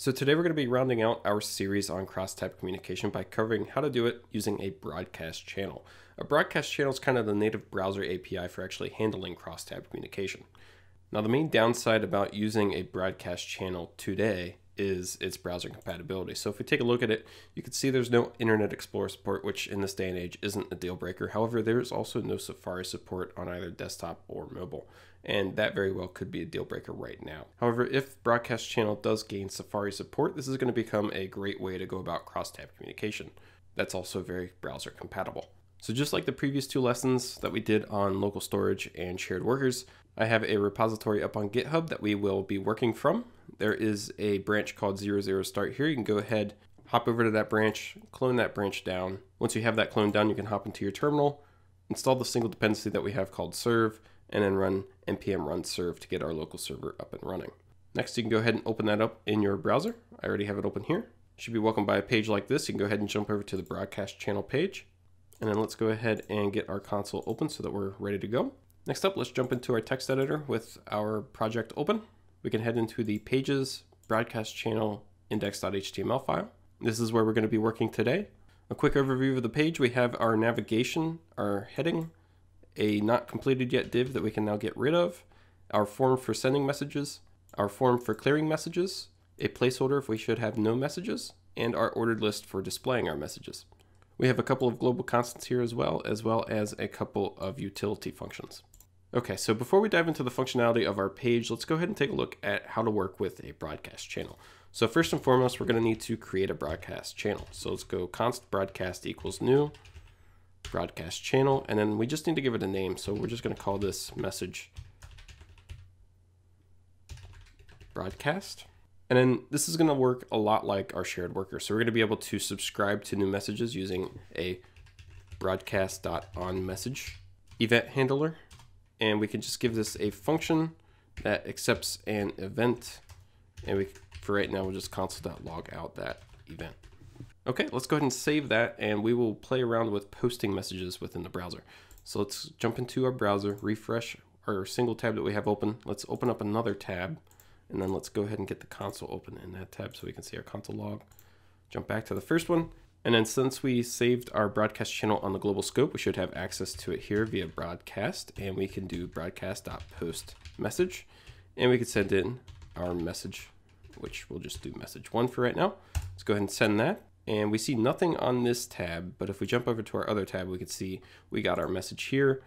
So today we're going to be rounding out our series on crosstab communication by covering how to do it using a broadcast channel. A broadcast channel is kind of the native browser API for actually handling crosstab communication. Now the main downside about using a broadcast channel today is its browser compatibility. So if we take a look at it, you can see there's no Internet Explorer support, which in this day and age isn't a deal breaker. However, there is also no Safari support on either desktop or mobile, and that very well could be a deal breaker right now. However, if Broadcast Channel does gain Safari support, this is going to become a great way to go about crosstab communication. That's also very browser compatible. So just like the previous two lessons that we did on local storage and shared workers, I have a repository up on GitHub that we will be working from. There is a branch called 00start here. You can go ahead, hop over to that branch, clone that branch down. Once you have that cloned down, you can hop into your terminal, install the single dependency that we have called serve, and then run npm run serve to get our local server up and running. Next, you can go ahead and open that up in your browser. I already have it open here. You should be welcomed by a page like this. You can go ahead and jump over to the broadcast channel page. And then let's go ahead and get our console open so that we're ready to go. Next up, let's jump into our text editor with our project open. We can head into the pages broadcast channel index.html file. This is where we're going to be working today. A quick overview of the page. We have our navigation, our heading, a not completed yet div that we can now get rid of, our form for sending messages, our form for clearing messages, a placeholder if we should have no messages, and our ordered list for displaying our messages. We have a couple of global constants here as well as a couple of utility functions. Okay, so before we dive into the functionality of our page, let's go ahead and take a look at how to work with a broadcast channel. So first and foremost, we're going to need to create a broadcast channel. So let's go const broadcast equals new broadcast channel, and then we just need to give it a name. So we're just going to call this message broadcast. And then this is going to work a lot like our shared worker. So we're going to be able to subscribe to new messages using a broadcast.onMessage event handler. And we can just give this a function that accepts an event. And for right now, we'll just console.log out that event. Okay, let's go ahead and save that. And we will play around with posting messages within the browser. So let's jump into our browser, refresh our single tab that we have open. Let's open up another tab. And then let's go ahead and get the console open in that tab so we can see our console log. Jump back to the first one. And then since we saved our broadcast channel on the global scope, we should have access to it here via broadcast. And we can do broadcast.postMessage. And we can send in our message, which we'll just do message one for right now. Let's go ahead and send that. And we see nothing on this tab. But if we jump over to our other tab, we can see we got our message here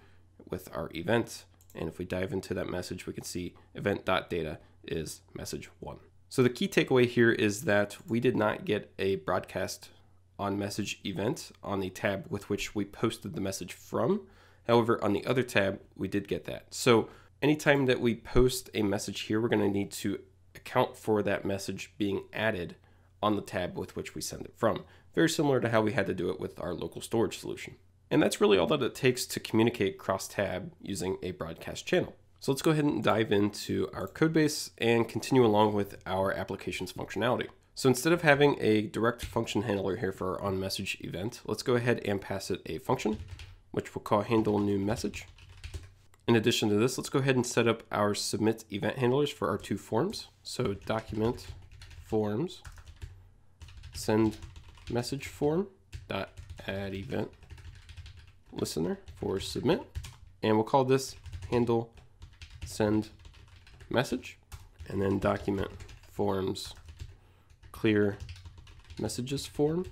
with our event. And if we dive into that message, we can see event.data is message one. So the key takeaway here is that we did not get a broadcast on message event on the tab with which we posted the message from. However, on the other tab, we did get that. So anytime that we post a message here, we're going to need to account for that message being added on the tab with which we send it from. Very similar to how we had to do it with our local storage solution. And that's really all that it takes to communicate cross-tab using a broadcast channel. So let's go ahead and dive into our code base and continue along with our application's functionality. So instead of having a direct function handler here for our onMessage event, let's go ahead and pass it a function, which we'll call handleNewMessage. In addition to this, let's go ahead and set up our submit event handlers for our two forms. So document forms, send message form dot add event listener for submit, and we'll call this handle send message, and then document forms clear messages form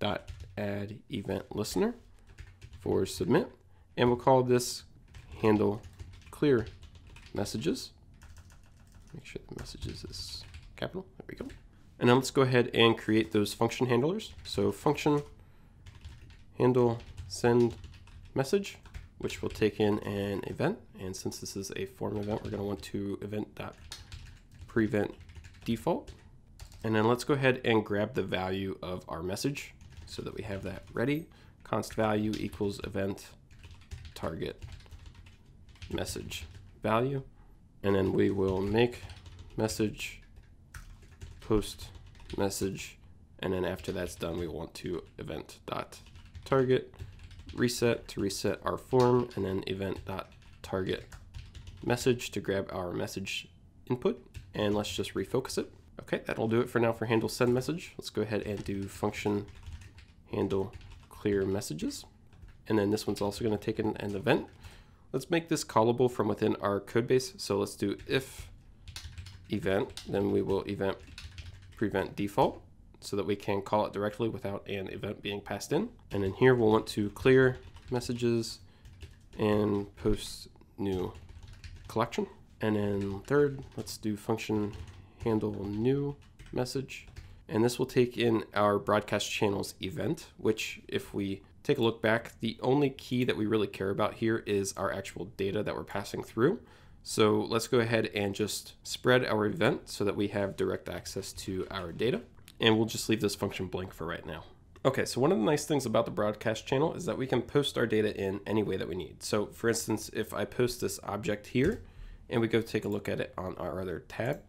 dot add event listener for submit, and we'll call this handle clear messages. Make sure the messages is capital. There we go. And then let's go ahead and create those function handlers. So function handle send message, which will take in an event. And since this is a form event, we're going to want to event.prevent default. And then let's go ahead and grab the value of our message so that we have that ready. Const value equals event target message value. And then we will make message post message. And then after that's done, we want to event.target reset to reset our form, and then event.target message to grab our message input. And let's just refocus it. Okay, that'll do it for now for handle send message. Let's go ahead and do function handle clear messages. And then this one's also going to take an event. Let's make this callable from within our code base. So let's do if event, then we will event prevent default so that we can call it directly without an event being passed in. And then here we'll want to clear messages and post new collection. And then third, let's do function handle new message. And this will take in our broadcast channels event, which if we take a look back, the only key that we really care about here is our actual data that we're passing through. So let's go ahead and just spread our event so that we have direct access to our data. And we'll just leave this function blank for right now. Okay, so one of the nice things about the broadcast channel is that we can post our data in any way that we need. So for instance, if I post this object here and we go take a look at it on our other tab,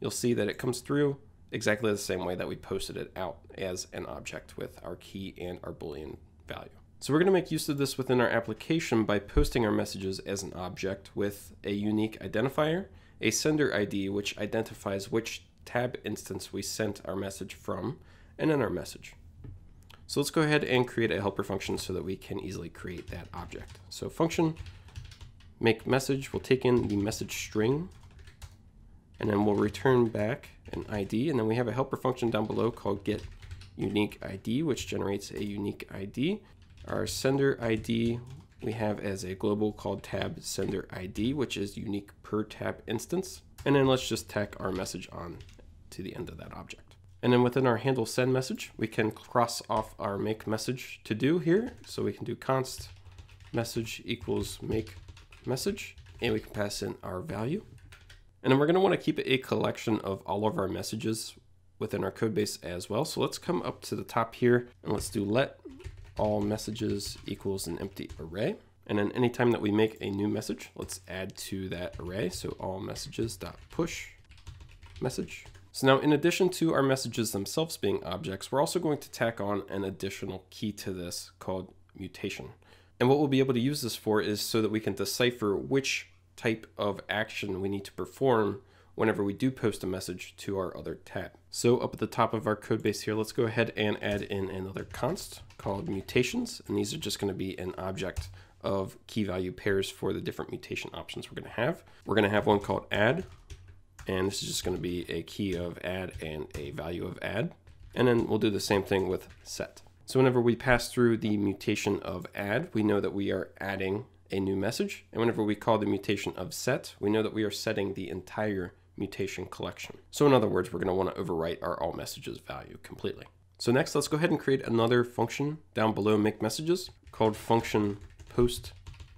you'll see that it comes through exactly the same way that we posted it out as an object with our key and our Boolean value. So we're going to make use of this within our application by posting our messages as an object with a unique identifier, a sender ID, which identifies which tab instance we sent our message from, and then our message. So let's go ahead and create a helper function so that we can easily create that object. So function make message will take in the message string, and then we'll return back an ID, and then we have a helper function down below called get unique ID, which generates a unique ID. Our sender ID we have as a global called tab sender ID, which is unique per tab instance. And then let's just tack our message on to the end of that object. And then within our handle send message, we can cross off our make message to do here. So we can do const message equals make message, and we can pass in our value. And then we're going to want to keep a collection of all of our messages within our code base as well. So let's come up to the top here and let's do let all messages equals an empty array. And then anytime that we make a new message, let's add to that array. So all messages dot push message. So now in addition to our messages themselves being objects, we're also going to tack on an additional key to this called mutation. And what we'll be able to use this for is so that we can decipher which type of action we need to perform whenever we do post a message to our other tab. So up at the top of our code base here, let's go ahead and add in another const called mutations. And these are just going to be an object of key value pairs for the different mutation options we're going to have. We're going to have one called add, and this is just going to be a key of add and a value of add. And then we'll do the same thing with set. So whenever we pass through the mutation of add, we know that we are adding a new message. And whenever we call the mutation of set, we know that we are setting the entire mutation collection. So in other words, we're going to want to overwrite our all messages value completely. So next, let's go ahead and create another function down below make messages called function post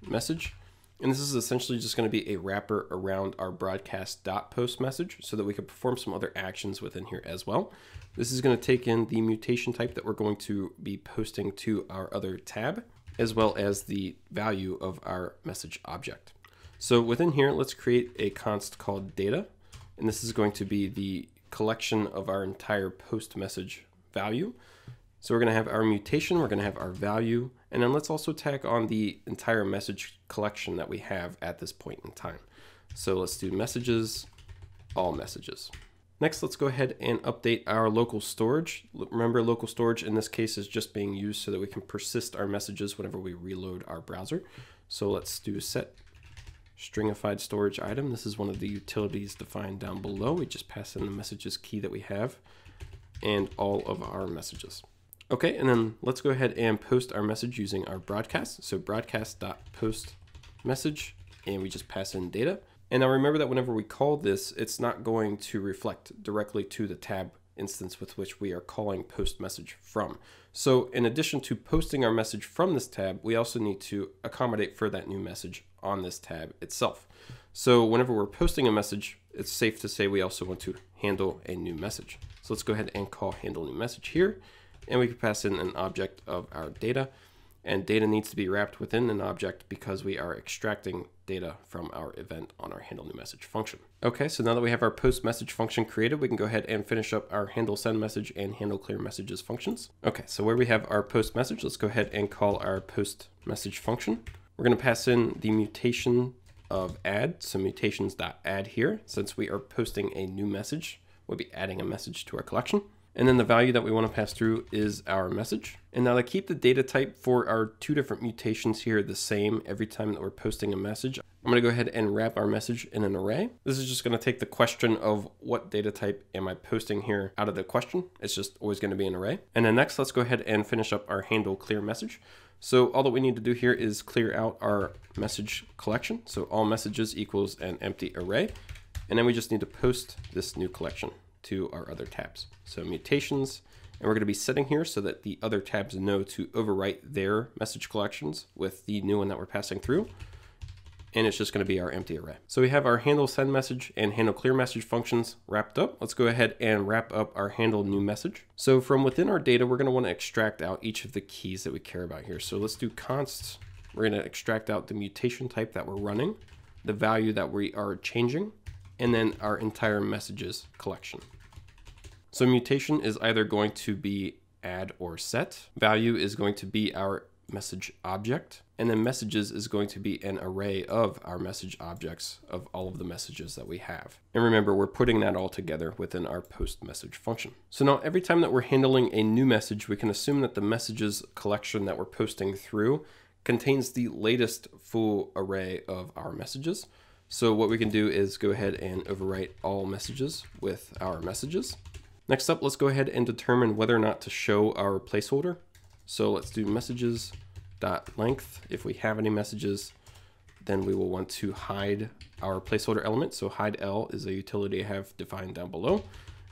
message. And this is essentially just going to be a wrapper around our broadcast.post message so that we can perform some other actions within here as well. This is going to take in the mutation type that we're going to be posting to our other tab, as well as the value of our message object. So within here, let's create a const called data. And this is going to be the collection of our entire post message value. So we're going to have our mutation, we're going to have our value, and then let's also tack on the entire message collection that we have at this point in time. So let's do messages, all messages. Next, let's go ahead and update our local storage. Remember, local storage in this case is just being used so that we can persist our messages whenever we reload our browser. So let's do set stringified storage item. This is one of the utilities defined down below. We just pass in the messages key that we have and all of our messages. Okay, and then let's go ahead and post our message using our broadcast. So broadcast.post message, and we just pass in data. And now remember that whenever we call this, it's not going to reflect directly to the tab instance with which we are calling post message from. So in addition to posting our message from this tab, we also need to accommodate for that new message on this tab itself. So whenever we're posting a message, it's safe to say we also want to handle a new message. So let's go ahead and call handle new message here, and we can pass in an object of our data. And data needs to be wrapped within an object because we are extracting data from our event on our handle new message function. Okay, so now that we have our post message function created, we can go ahead and finish up our handle send message and handle clear messages functions. Okay, so where we have our post message, let's go ahead and call our post message function. We're going to pass in the mutation of add, so mutations.add here, since we are posting a new message we'll be adding a message to our collection. And then the value that we want to pass through is our message. And now to keep the data type for our two different mutations here the same every time that we're posting a message, I'm going to go ahead and wrap our message in an array. This is just going to take the question of what data type am I posting here out of the question. It's just always going to be an array. And then next, let's go ahead and finish up our handle clear message. So all that we need to do here is clear out our message collection. So all messages equals an empty array. And then we just need to post this new collection to our other tabs. So mutations, and we're going to be setting here so that the other tabs know to overwrite their message collections with the new one that we're passing through. And it's just going to be our empty array. So we have our handle send message and handle clear message functions wrapped up. Let's go ahead and wrap up our handle new message. So from within our data, we're going to want to extract out each of the keys that we care about here. So let's do consts. We're going to extract out the mutation type that we're running, the value that we are changing, and then our entire messages collection. So mutation is either going to be add or set. Value is going to be our message object. And then messages is going to be an array of our message objects of all of the messages that we have. And remember, we're putting that all together within our post message function. So now every time that we're handling a new message, we can assume that the messages collection that we're posting through contains the latest full array of our messages. So what we can do is go ahead and overwrite all messages with our messages. Next up, let's go ahead and determine whether or not to show our placeholder. So let's do messages.length. If we have any messages, then we will want to hide our placeholder element. So hide L is a utility I have defined down below.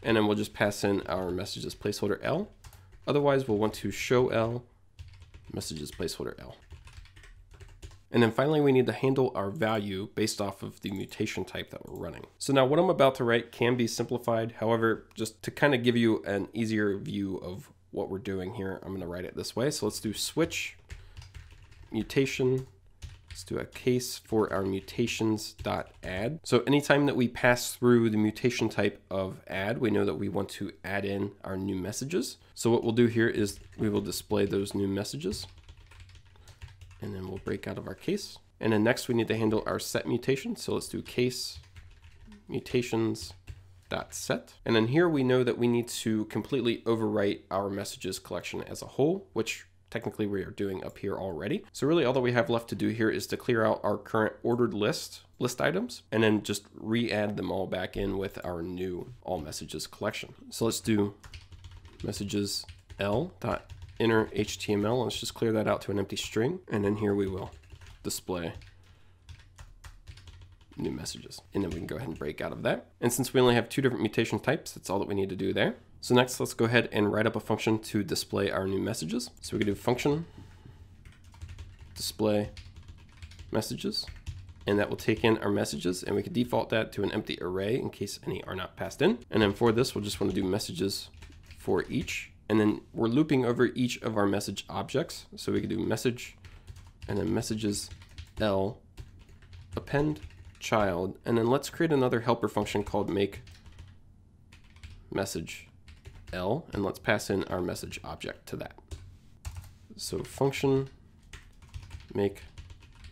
And then we'll just pass in our messages placeholder L. Otherwise, we'll want to show L, messages placeholder L. And then finally, we need to handle our value based off of the mutation type that we're running. So now what I'm about to write can be simplified. However, just to kind of give you an easier view of what we're doing here, I'm going to write it this way. So let's do switch mutation. Let's do a case for our mutations.add. So anytime that we pass through the mutation type of add, we know that we want to add in our new messages. So what we'll do here is we will display those new messages. And then we'll break out of our case. And then next we need to handle our set mutation. So let's do case mutations.set. And then here we know that we need to completely overwrite our messages collection as a whole, which technically we are doing up here already. So really all that we have left to do here is to clear out our current ordered list items, and then just re-add them all back in with our new all messages collection. So let's do messages L.inner HTML. Let's just clear that out to an empty string. And then here we will display new messages. And then we can go ahead and break out of that. And since we only have two different mutation types, that's all that we need to do there. So next, let's go ahead and write up a function to display our new messages. So we can do function display messages, and that will take in our messages, and we can default that to an empty array in case any are not passed in. And then for this, we'll just want to do messages for each. And then we're looping over each of our message objects. So we can do message and then messages L append child. And then let's create another helper function called make message L, and let's pass in our message object to that. So function make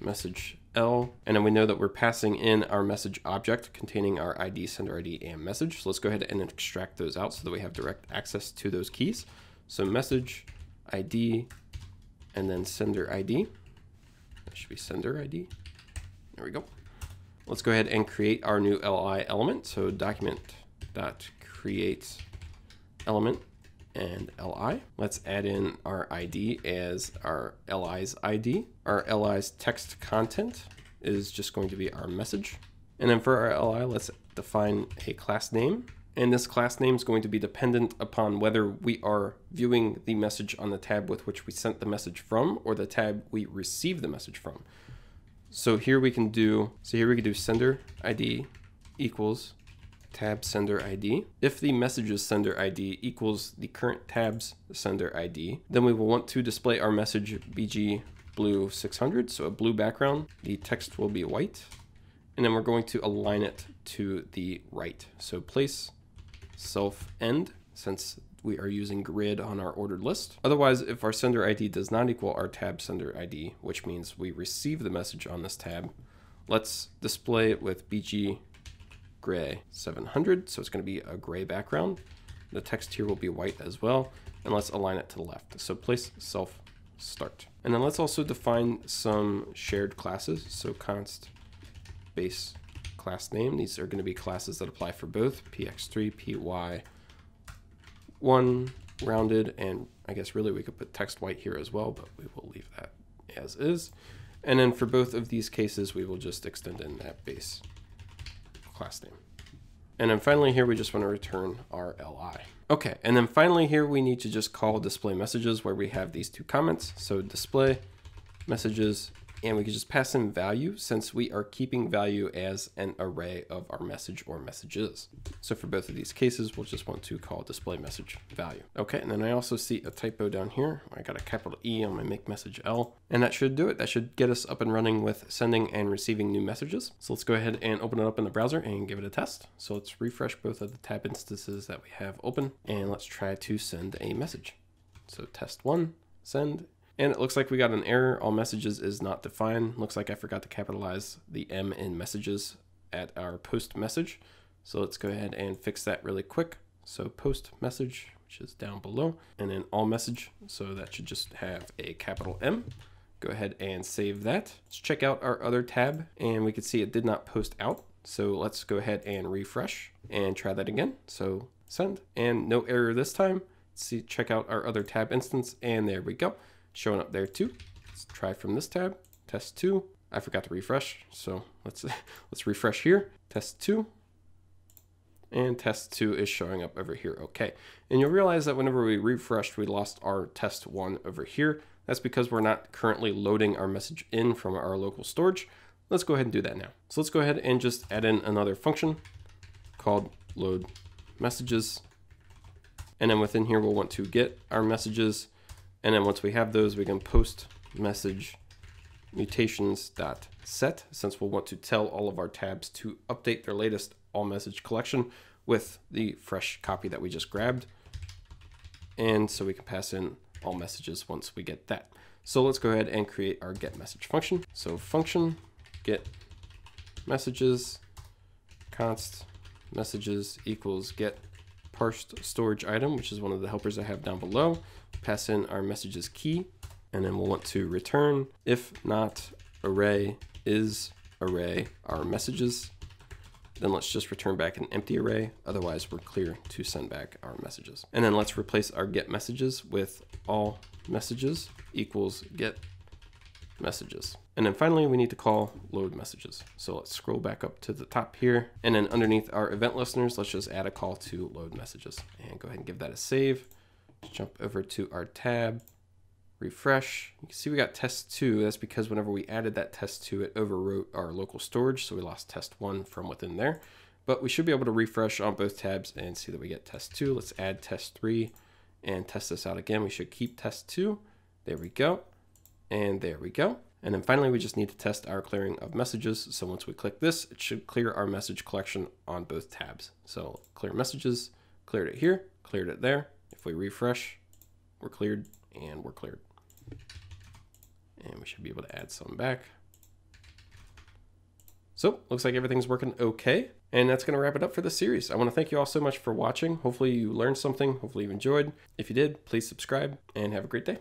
message L, and then we know that we're passing in our message object containing our ID, sender ID, and message. So let's go ahead and extract those out so that we have direct access to those keys. So message ID and then sender ID. That should be sender ID. There we go. Let's go ahead and create our new LI element. So document.create element and LI. Let's add in our ID as our LI's ID. Our LI's text content is just going to be our message. And then for our LI, let's define a class name. And this class name is going to be dependent upon whether we are viewing the message on the tab with which we sent the message from or the tab we received the message from. So here we can do, sender ID equals tab sender ID. If the message's sender ID equals the current tab's sender ID, then we will want to display our message BG blue 600, so a blue background. The text will be white, and then we're going to align it to the right. So place self end, since we are using grid on our ordered list. Otherwise, if our sender ID does not equal our tab sender ID, which means we receive the message on this tab, let's display it with BG gray 700, so it's going to be a gray background. The text here will be white as well, and let's align it to the left. So place self start. And then let's also define some shared classes. So const base class name. These are going to be classes that apply for both px3, py1, rounded, and I guess really we could put text white here as well, but we will leave that as is. And then for both of these cases, we will just extend in that base class name. And then finally here, we just want to return our li. Okay, and then finally here, we need to just call display messages where we have these two comments. So display messages, and we can just pass in value since we are keeping value as an array of our message or messages. So for both of these cases, we'll just want to call display message value. Okay, and then I also see a typo down here. I got a capital E on my make message L, and that should do it. That should get us up and running with sending and receiving new messages. So let's go ahead and open it up in the browser and give it a test. So let's refresh both of the tab instances that we have open, and let's try to send a message. So test one, send. And it looks like we got an error. All messages is not defined. Looks like I forgot to capitalize the M in messages at our post message. So let's go ahead and fix that really quick. So post message, which is down below, and then all message. So that should just have a capital M. Go ahead and save that. Let's check out our other tab, and we can see it did not post out. So let's go ahead and refresh and try that again. So send, and no error this time. Let's see, check out our other tab instance, and there we go. Showing up there too. Let's try from this tab, test two. I forgot to refresh, so let's refresh here, test two. And test two is showing up over here, okay. And you'll realize that whenever we refreshed, we lost our test one over here. That's because we're not currently loading our message in from our local storage. Let's go ahead and do that now. So let's go ahead and just add in another function called load messages. And then within here, we'll want to get our messages. And then once we have those, we can post message mutations.set, since we'll want to tell all of our tabs to update their latest all message collection with the fresh copy that we just grabbed. And so we can pass in all messages once we get that. So let's go ahead and create our get message function. So function get messages, const messages equals get parsed storage item, which is one of the helpers I have down below. Pass in our messages key, and then we'll want to return if not array is array our messages. Then let's just return back an empty array. Otherwise we're clear to send back our messages. And then let's replace our get messages with all messages equals get messages. And then finally we need to call load messages. So let's scroll back up to the top here, and then underneath our event listeners, let's just add a call to load messages and go ahead and give that a save. Jump over to our tab, refresh. You can see we got test two. That's because whenever we added that test two, it overwrote our local storage. So we lost test one from within there, but we should be able to refresh on both tabs and see that we get test two. Let's add test three and test this out again. We should keep test two. There we go. And there we go. And then finally, we just need to test our clearing of messages. So once we click this, it should clear our message collection on both tabs. So clear messages, cleared it here, cleared it there. If we refresh, we're cleared, and we're cleared. And we should be able to add some back. So looks like everything's working okay. And that's going to wrap it up for this series. I want to thank you all so much for watching. Hopefully you learned something. Hopefully you enjoyed. If you did, please subscribe and have a great day.